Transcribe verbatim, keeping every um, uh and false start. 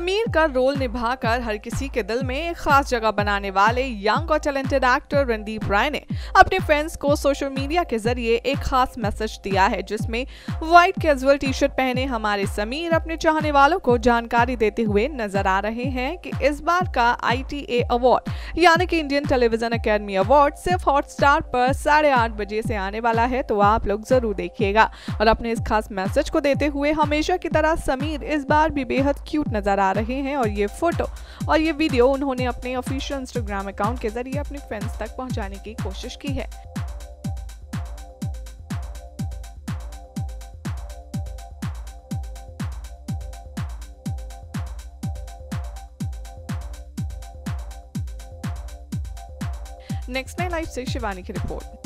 समीर का रोल निभाकर हर किसी के दिल में एक खास जगह बनाने वाले यंग और टैलेंटेड एक्टर रणदीप राय ने अपने फैंस को सोशल मीडिया के जरिए एक खास मैसेज दिया है, जिसमें व्हाइट कैजुअल टी शर्ट पहने हमारे समीर अपने चाहने वालों को जानकारी देते हुए नजर आ रहे हैं कि इस बार का आई टी ए अवार्ड यानी कि इंडियन टेलीविजन अकेडमी अवार्ड सिर्फ हॉट स्टार पर साढ़े आठ बजे से आने वाला है, तो आप लोग जरूर देखिएगा। और अपने इस खास मैसेज को देते हुए हमेशा की तरह समीर इस बार भी बेहद क्यूट नजर आ रहे हैं और ये फोटो और ये वीडियो उन्होंने अपने ऑफिशियल इंस्टाग्राम अकाउंट के जरिए अपने फैंस तक पहुंचाने की कोशिश की है। नेक्स्ट नाइन लाइफ से शिवानी की रिपोर्ट।